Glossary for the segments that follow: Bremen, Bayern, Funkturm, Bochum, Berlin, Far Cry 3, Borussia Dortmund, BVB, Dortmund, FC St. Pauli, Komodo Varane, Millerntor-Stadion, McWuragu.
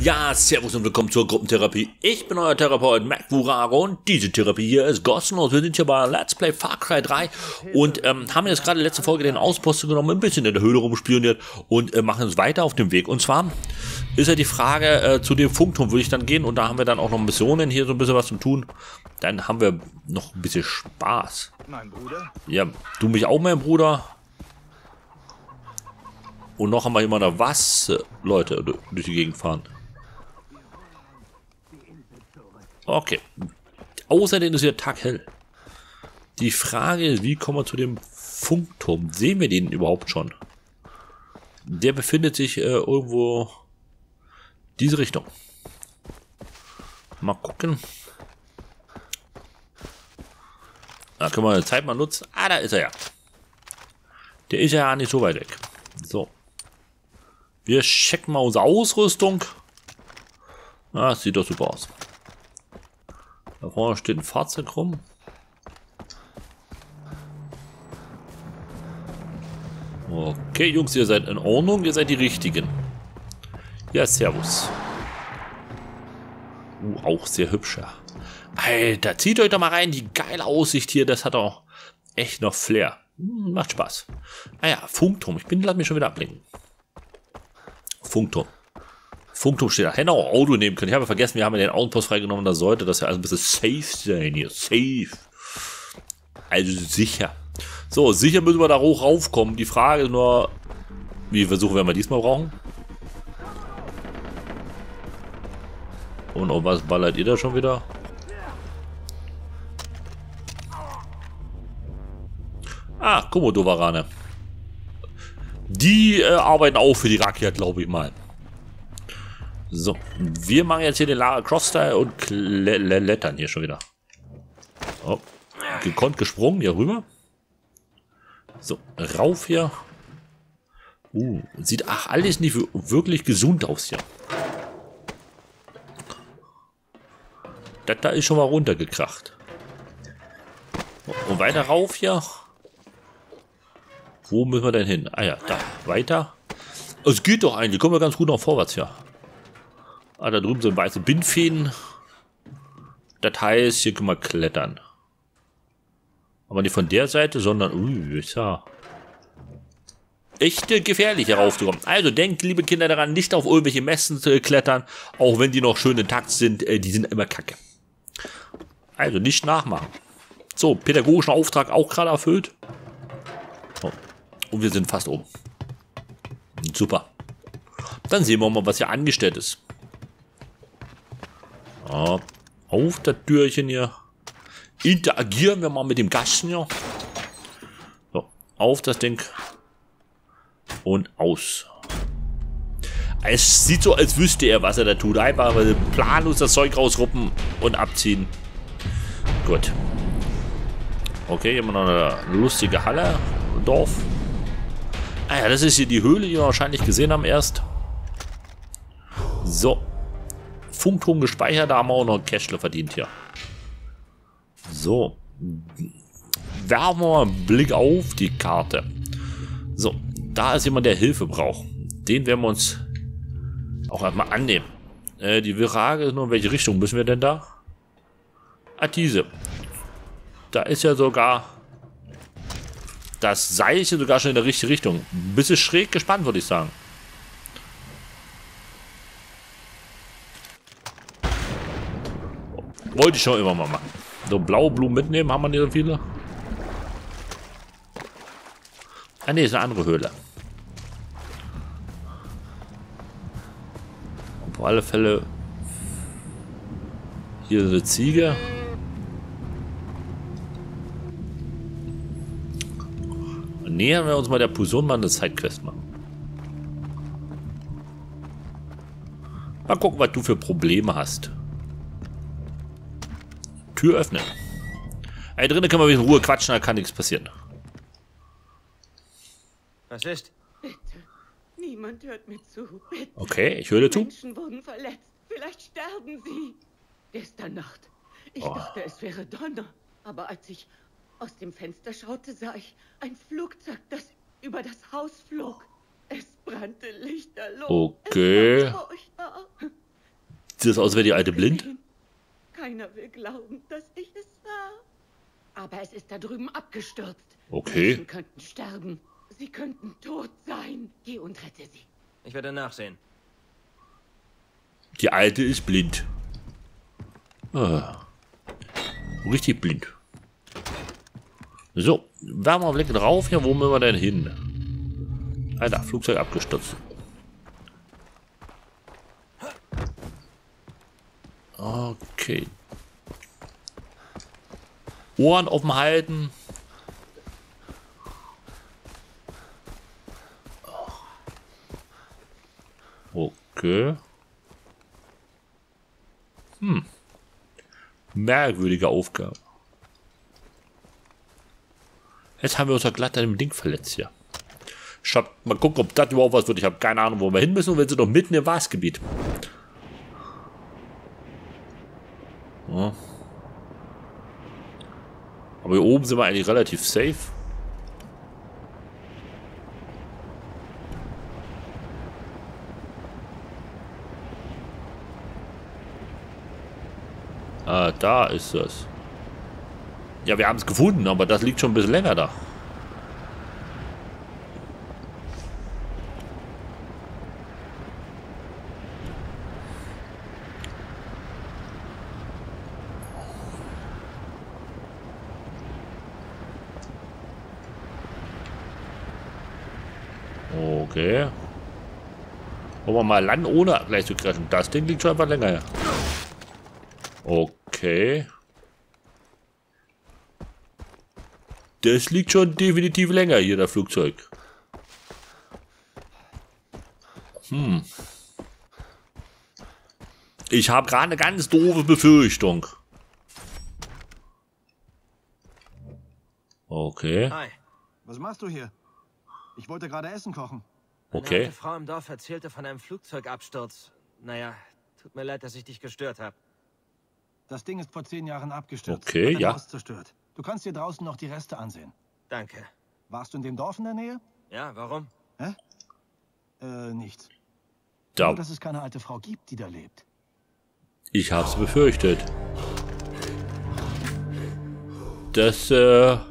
Ja, servus und willkommen zur Gruppentherapie. Ich bin euer Therapeut McWuragu und diese Therapie hier ist kostenlos. Wir sind hier bei Let's Play Far Cry 3 und haben jetzt gerade letzte Folge den Ausposten genommen, ein bisschen in der Höhle rumspioniert und machen uns weiter auf dem Weg. Und zwar ist ja die Frage, zu dem Funkturm würde ich dann gehen und da haben wir dann auch noch Missionen, hier so ein bisschen was zu tun. Dann haben wir noch ein bisschen Spaß. Mein Bruder? Ja, du mich auch, mein Bruder. Und noch haben wir immer noch was, Leute, durch die Gegend fahren. Okay. Außerdem ist hier Tag hell. Die Frage ist, wie kommen wir zu dem Funkturm? Sehen wir den überhaupt schon? Der befindet sich irgendwo diese Richtung. Mal gucken. Da können wir die Zeit mal nutzen. Ah, da ist er ja. Der ist ja nicht so weit weg. So. Wir checken mal unsere Ausrüstung. Ah, das sieht doch super aus. Da vorne steht ein Fahrzeug rum. Okay, Jungs, ihr seid in Ordnung. Ihr seid die Richtigen. Ja, servus. Auch sehr hübscher. Alter, zieht euch doch mal rein. Die geile Aussicht hier, das hat auch echt noch Flair. Macht Spaß. Ah ja, Funkturm. Lass mich schon wieder ablenken. Funkturm. Funkturm steht da. Hätte auch Auto nehmen können. Ich habe vergessen, wir haben ja den Außenpost freigenommen. Da sollte das ja also ein bisschen safe sein hier. Safe. Also sicher. So, sicher müssen wir da hoch raufkommen. Die Frage ist nur, wie versuchen wir mal diesmal brauchen? Und auf was ballert ihr da schon wieder? Ah, Komodo Varane. Die arbeiten auch für die Rakia, glaube ich mal. So, wir machen jetzt hier den Lara Cross-Style und klettern hier schon wieder. Oh, gekonnt gesprungen, hier rüber. So, rauf hier. Sieht alles nicht wirklich gesund aus hier. Das da ist schon mal runtergekracht. Und weiter rauf hier. Wo müssen wir denn hin? Ah ja, da, weiter. Es geht doch eigentlich, kommen wir ganz gut noch vorwärts hier. Ah, da drüben sind weiße Bindfäden. Das heißt, hier können wir klettern. Aber nicht von der Seite, sondern... ja. Echt gefährlich hier raufzukommen. Also denkt, liebe Kinder, daran, nicht auf irgendwelche Messen zu klettern. Auch wenn die noch schön intakt sind, die sind immer kacke. Also nicht nachmachen. So, pädagogischen Auftrag auch gerade erfüllt. Oh. Und wir sind fast oben. Super. Dann sehen wir mal, was hier angestellt ist. Ja, auf das Türchen hier. Interagieren wir mal mit dem Gasten hier. So, auf das Ding. Und aus. Es sieht so, als wüsste er, was er da tut. Einfach planlos das Zeug rausruppen und abziehen. Gut. Okay, immer noch eine lustige Halle. Dorf. Ah ja, das ist hier die Höhle, die wir wahrscheinlich gesehen haben erst. So. Funkturm gespeichert, da haben wir auch noch einen Cashler verdient hier. So. Werfen wir mal einen Blick auf die Karte. So, da ist jemand, der Hilfe braucht. Den werden wir uns auch erstmal annehmen. Die Frage ist nur, in welche Richtung müssen wir denn da? Ah, diese. Da ist ja sogar das Seil hier sogar schon in der richtigen Richtung. Ein bisschen schräg gespannt, würde ich sagen. Wollte ich schon immer mal machen. So blaue Blumen mitnehmen, haben wir nicht so viele. Ah ne, ist eine andere Höhle. Auf alle Fälle hier eine Ziege. Nähern wir uns mal der Person, mal eine Sidequest machen. Mal gucken, was du für Probleme hast. Tür öffnen. Ey, drinnen können wir ein bisschen Ruhe quatschen, da kann nichts passieren. Was ist? Bitte, niemand hört mir zu. Bitte. Okay, ich höre dir zu. Menschen wurden verletzt, vielleicht sterben sie. Gestern Nacht. Ich dachte, es wäre Donner, aber als ich aus dem Fenster schaute, sah ich ein Flugzeug, das über das Haus flog. Es brannte lichterloh. Okay. Es war furchtbar. Sieht das aus, wäre die Alte blind? Keiner will glauben, dass ich es war. Aber es ist da drüben abgestürzt. Okay. Menschen könnten sterben. Sie könnten tot sein. Geh und rette sie. Ich werde nachsehen. Die Alte ist blind. Ah. Richtig blind. So, werfen wir einen Blick drauf. Ja, wo müssen wir denn hin? Alter, Flugzeug abgestürzt. Okay. Ohren offen halten. Okay. Hm. Merkwürdige Aufgabe. Jetzt haben wir uns ja glatt an dem Ding verletzt hier. Ich hab mal gucken, ob das überhaupt was wird. Ich habe keine Ahnung, wo wir hin müssen. Und wir sind doch mitten im Wasgebiet. Ja. Aber hier oben sind wir eigentlich relativ safe. Ah, da ist das. Ja, wir haben es gefunden, aber das liegt schon ein bisschen länger da. Okay. Wollen wir mal landen, ohne gleich zu crashen. Das Ding liegt schon einfach länger her. Okay. Das liegt schon definitiv länger hier, das Flugzeug. Hm. Ich habe gerade eine ganz doofe Befürchtung. Okay. Hi. Was machst du hier? Ich wollte gerade Essen kochen. Okay. Eine Frau im Dorf erzählte von einem Flugzeugabsturz. Naja, tut mir leid, dass ich dich gestört habe. Das Ding ist vor 10 Jahren abgestürzt. Okay, ja. Haus zerstört. Du kannst dir draußen noch die Reste ansehen. Danke. Warst du in dem Dorf in der Nähe? Ja, warum? Hä? Nichts. Da. Nur, dass es keine alte Frau gibt, die da lebt. Ich hab's befürchtet. Das, war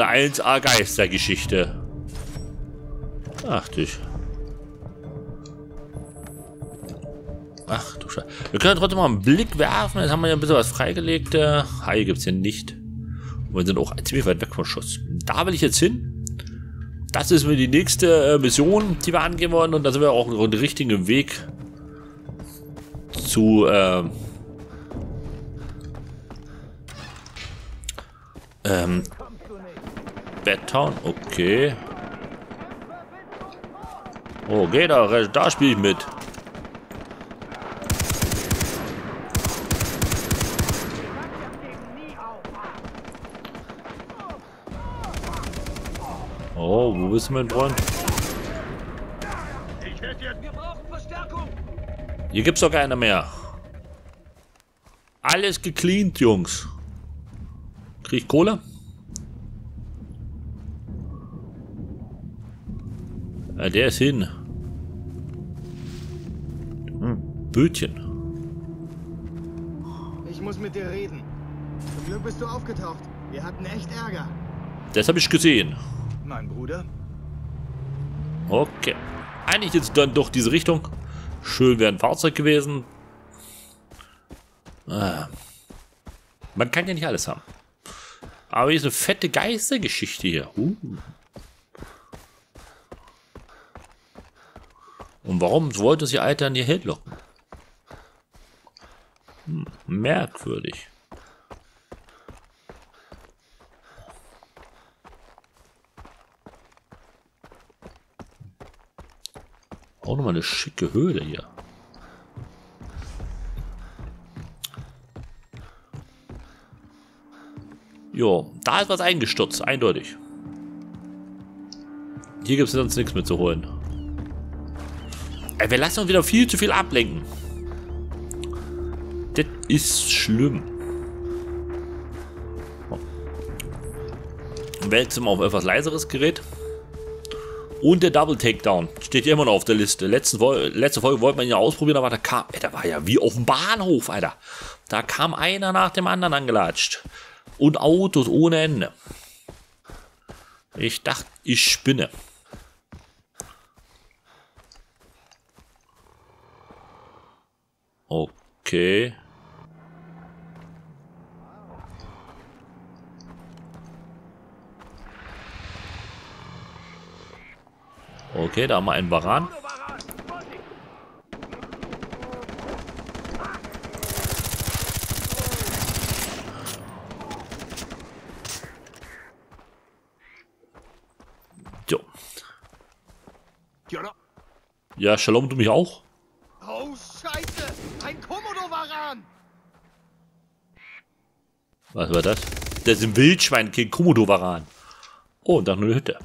eine 1A Geistergeschichte. Ach, dich. Ach du Scheiße. Wir können trotzdem mal einen Blick werfen. Jetzt haben wir ja ein bisschen was freigelegt. Haie gibt es hier nicht. Und wir sind auch ziemlich weit weg vom Schuss. Da will ich jetzt hin. Das ist mir die nächste Mission, die wir angehen wollen. Und da sind wir auch auf dem richtigen Weg zu Bedtown. Okay. Okay, da spiele ich mit. Oh, wo bist du, mein Freund? Hier gibt's doch keiner mehr. Alles gecleant, Jungs. Krieg ich Kohle? Ja, der ist hin. Hm, Bötchen. Ich muss mit dir reden. Zum Glück bist du aufgetaucht. Wir hatten echt Ärger. Das habe ich gesehen. Mein Bruder. Okay. Eigentlich jetzt dann doch diese Richtung. Schön wäre ein Fahrzeug gewesen. Man kann ja nicht alles haben. Aber diese fette Geistergeschichte hier. Und warum wollte sie Alter an ihr Held locken? Hm, merkwürdig. Auch nochmal eine schicke Höhle hier. Jo, da ist was eingestürzt, eindeutig. Hier gibt es sonst nichts mehr zu holen. Ey, wir lassen uns wieder viel zu viel ablenken. Das ist schlimm. Wälzen wir auf etwas leiseres Gerät. Und der Double Takedown steht ja immer noch auf der Liste. Letzte Folge wollte man ihn ja ausprobieren, aber da war ja wie auf dem Bahnhof, Alter. Da kam einer nach dem anderen angelatscht. Und Autos ohne Ende. Ich dachte, ich spinne. Okay. Okay, da haben wir einen Varan. Jo. Ja, Shalom, du mich auch? Oh, Scheiße! Ein Komodo Varane! Was war das? Das ist ein Wildschweinkind, Komodo Varane. Oh, und dann eine Hütte.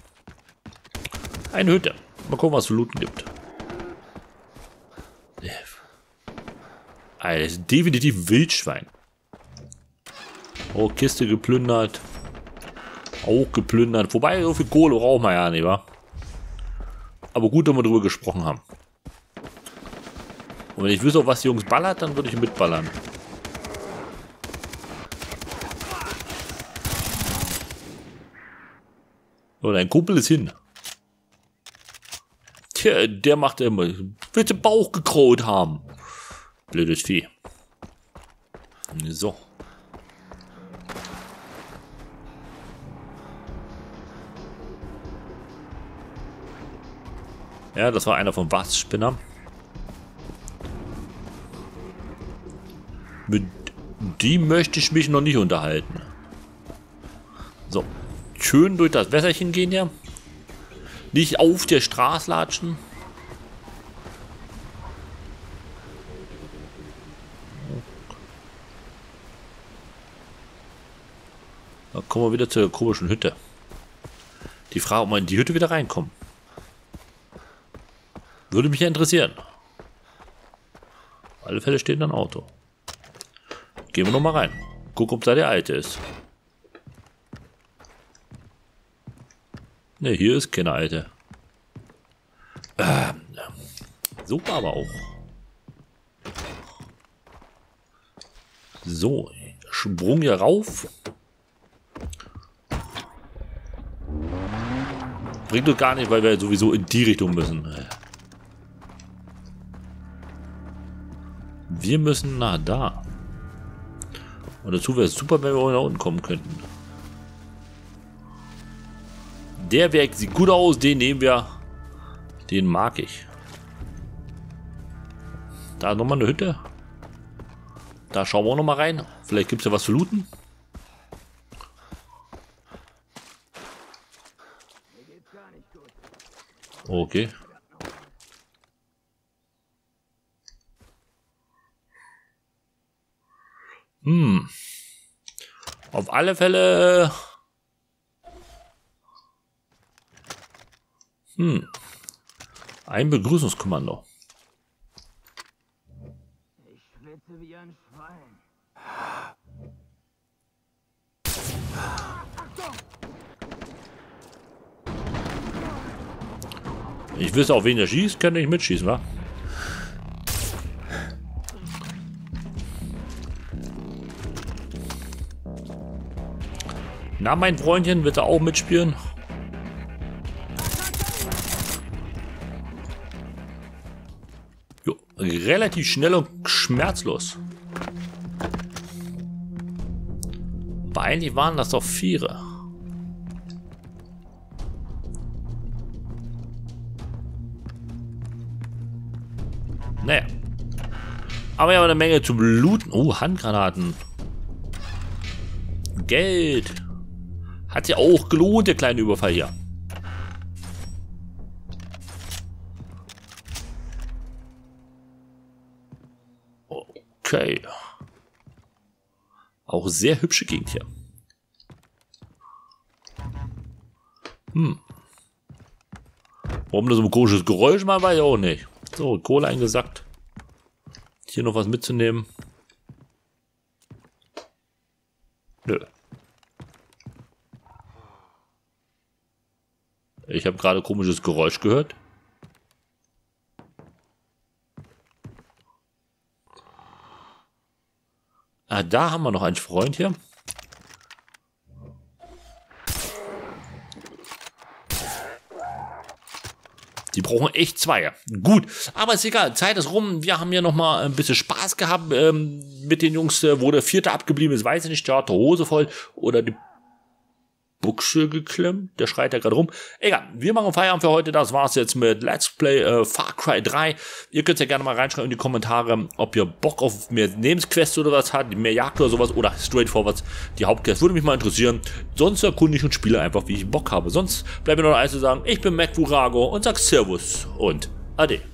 Eine Hütte. Mal gucken, was es zu looten gibt. Alter, das ist definitiv ein Wildschwein. Oh, Kiste geplündert. Auch geplündert. Wobei, so viel Kohle brauchen wir ja nicht, wa? Aber gut, dass wir drüber gesprochen haben. Und wenn ich wüsste, auf was die Jungs ballert, dann würde ich mitballern. So, dein Kumpel ist hin. Tja, der macht immer. Willst du Bauch gekraut haben? Blödes Vieh. So. Ja, das war einer von Wasserspinnern. Mit dem möchte ich mich noch nicht unterhalten. So. Schön durch das Wässerchen gehen hier. Nicht auf der Straße latschen. Da kommen wir wieder zur komischen Hütte. Die Frage, ob wir in die Hütte wieder reinkommen. Würde mich ja interessieren. Auf alle Fälle steht da ein Auto. Gehen wir noch mal rein. Gucken, ob da der Alte ist. Ne, hier ist keine Alte. Super aber auch. So, Sprung hier rauf. Bringt doch gar nicht, weil wir sowieso in die Richtung müssen. Wir müssen nach da. Und dazu wäre es super, wenn wir auch nach unten kommen könnten. Der Werk sieht gut aus, den nehmen wir. Den mag ich. Da ist nochmal eine Hütte. Da schauen wir auch nochmal rein. Vielleicht gibt es ja was zu looten. Okay. Hm. Auf alle Fälle. Hm. Ein Begrüßungskommando. Ich schwitze wie ein Schwein. Ich wüsste, auf wen der schießt, könnte ich mitschießen, wa? Na, mein Freundchen, wird er auch mitspielen? Jo, relativ schnell und schmerzlos. Aber eigentlich waren das doch Viere. Naja. Aber wir haben eine Menge zu looten. Oh, Handgranaten. Geld. Hat sich auch gelohnt, der kleine Überfall hier. Okay. Auch sehr hübsche Gegend hier. Hm. Warum das so ein komisches Geräusch mal, weiß ich auch nicht. So, Kohle eingesackt. Hier noch was mitzunehmen. Nö. Ich habe gerade ein komisches Geräusch gehört. Ah, da haben wir noch einen Freund hier. Die brauchen echt zwei. Gut, aber ist egal. Zeit ist rum. Wir haben hier nochmal ein bisschen Spaß gehabt mit den Jungs. Wo der vierte abgeblieben ist, weiß ich nicht. Der hat die Hose voll oder die Buchse geklemmt. Der schreit ja gerade rum. Egal, wir machen Feierabend für heute. Das war's jetzt mit Let's Play Far Cry 3. Ihr könnt ja gerne mal reinschreiben in die Kommentare, ob ihr Bock auf mehr Nebenquests oder was habt, mehr Jagd oder sowas oder straightforwards die Hauptquest. Würde mich mal interessieren. Sonst erkunde ich und spiele einfach, wie ich Bock habe. Sonst bleibt mir nur noch eins zu sagen. Ich bin McWuragu und sag Servus und Ade.